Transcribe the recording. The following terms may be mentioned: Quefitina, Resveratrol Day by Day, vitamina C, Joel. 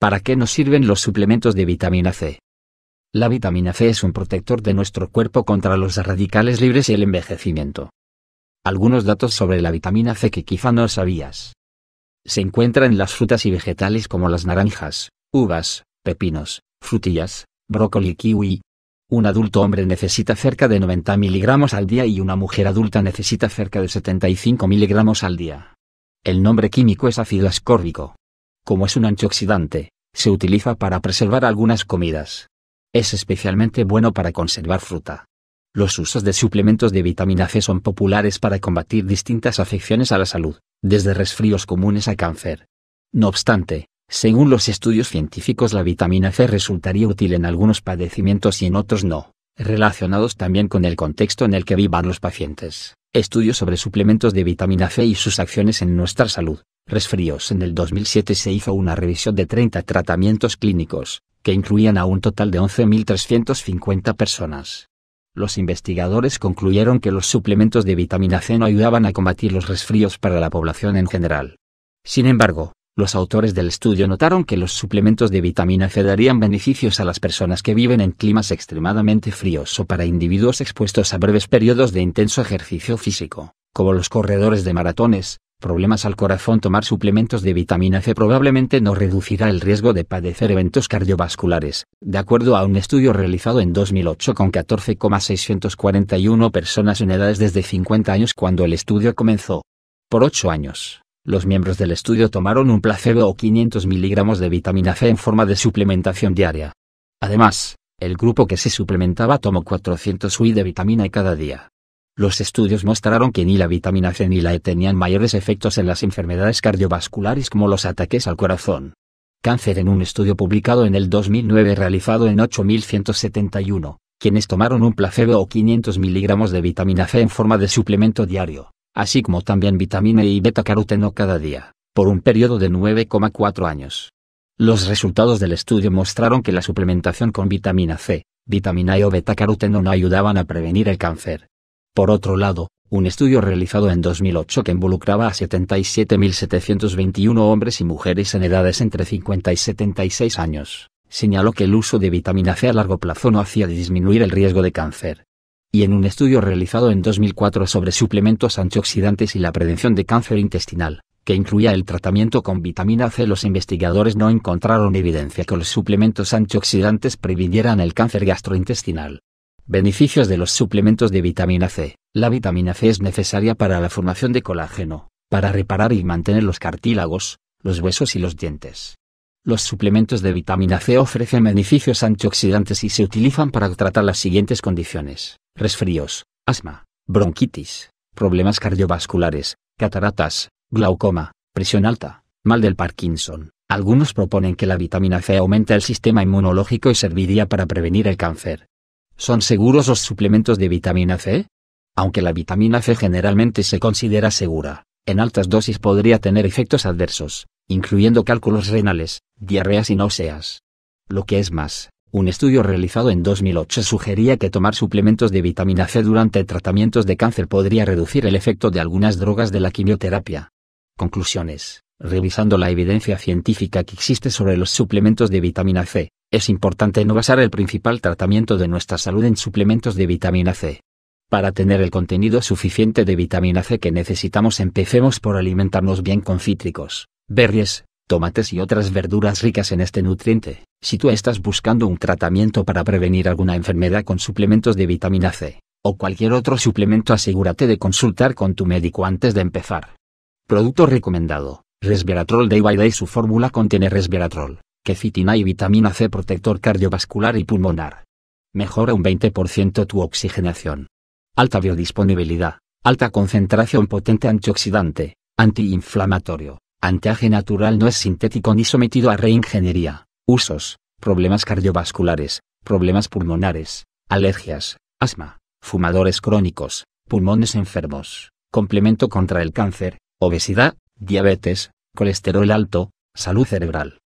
¿Para qué nos sirven los suplementos de vitamina C? La vitamina C es un protector de nuestro cuerpo contra los radicales libres y el envejecimiento. Algunos datos sobre la vitamina C que quizá no sabías. Se encuentra en las frutas y vegetales como las naranjas, uvas, pepinos, frutillas, brócoli y kiwi. Un adulto hombre necesita cerca de 90 miligramos al día y una mujer adulta necesita cerca de 75 miligramos al día. El nombre químico es ácido ascórbico. Como es un antioxidante, se utiliza para preservar algunas comidas. Es especialmente bueno para conservar fruta. Los usos de suplementos de vitamina C son populares para combatir distintas afecciones a la salud, desde resfríos comunes a cáncer. No obstante, según los estudios científicos, la vitamina C resultaría útil en algunos padecimientos y en otros no, relacionados también con el contexto en el que vivan los pacientes. Estudios sobre suplementos de vitamina C y sus acciones en nuestra salud. Resfríos. En el 2007 se hizo una revisión de 30 tratamientos clínicos, que incluían a un total de 11.350 personas. Los investigadores concluyeron que los suplementos de vitamina C no ayudaban a combatir los resfríos para la población en general. Sin embargo, los autores del estudio notaron que los suplementos de vitamina C darían beneficios a las personas que viven en climas extremadamente fríos o para individuos expuestos a breves periodos de intenso ejercicio físico, como los corredores de maratones. Problemas al corazón. Tomar suplementos de vitamina C probablemente no reducirá el riesgo de padecer eventos cardiovasculares, de acuerdo a un estudio realizado en 2008 con 14.641 personas en edades desde 50 años cuando el estudio comenzó. Por 8 años, los miembros del estudio tomaron un placebo o 500 miligramos de vitamina C en forma de suplementación diaria. Además, el grupo que se suplementaba tomó 400 UI de vitamina E cada día. Los estudios mostraron que ni la vitamina C ni la E tenían mayores efectos en las enfermedades cardiovasculares como los ataques al corazón. Cáncer. En un estudio publicado en el 2009 realizado en 8.171, quienes tomaron un placebo o 500 miligramos de vitamina C en forma de suplemento diario, así como también vitamina E y beta-caroteno cada día, por un periodo de 9,4 años. Los resultados del estudio mostraron que la suplementación con vitamina C, vitamina E o beta-caroteno no ayudaban a prevenir el cáncer. Por otro lado, un estudio realizado en 2008 que involucraba a 77.721 hombres y mujeres en edades entre 50 y 76 años, señaló que el uso de vitamina C a largo plazo no hacía disminuir el riesgo de cáncer. Y en un estudio realizado en 2004 sobre suplementos antioxidantes y la prevención de cáncer intestinal, que incluía el tratamiento con vitamina C, los investigadores no encontraron evidencia que los suplementos antioxidantes previvieran el cáncer gastrointestinal. Beneficios de los suplementos de vitamina C. La vitamina C es necesaria para la formación de colágeno, para reparar y mantener los cartílagos, los huesos y los dientes. Los suplementos de vitamina C ofrecen beneficios antioxidantes y se utilizan para tratar las siguientes condiciones: resfríos, asma, bronquitis, problemas cardiovasculares, cataratas, glaucoma, presión alta, mal del Parkinson. Algunos proponen que la vitamina C aumenta el sistema inmunológico y serviría para prevenir el cáncer. ¿Son seguros los suplementos de vitamina C? Aunque la vitamina C generalmente se considera segura, en altas dosis podría tener efectos adversos, incluyendo cálculos renales, diarreas y náuseas. Lo que es más, un estudio realizado en 2008 sugería que tomar suplementos de vitamina C durante tratamientos de cáncer podría reducir el efecto de algunas drogas de la quimioterapia. Conclusiones. Revisando la evidencia científica que existe sobre los suplementos de vitamina C, es importante no basar el principal tratamiento de nuestra salud en suplementos de vitamina C. Para tener el contenido suficiente de vitamina C que necesitamos, empecemos por alimentarnos bien con cítricos, berries, tomates y otras verduras ricas en este nutriente. Si tú estás buscando un tratamiento para prevenir alguna enfermedad con suplementos de vitamina C, o cualquier otro suplemento, asegúrate de consultar con tu médico antes de empezar. Producto recomendado: Resveratrol Day by Day. Su fórmula contiene resveratrol, quefitina y vitamina C, protector cardiovascular y pulmonar. Mejora un 20% tu oxigenación. Alta biodisponibilidad, alta concentración, potente antioxidante, antiinflamatorio, antiaje natural, no es sintético ni sometido a reingeniería. Usos: problemas cardiovasculares, problemas pulmonares, alergias, asma, fumadores crónicos, pulmones enfermos, complemento contra el cáncer, obesidad, diabetes, colesterol alto, salud cerebral.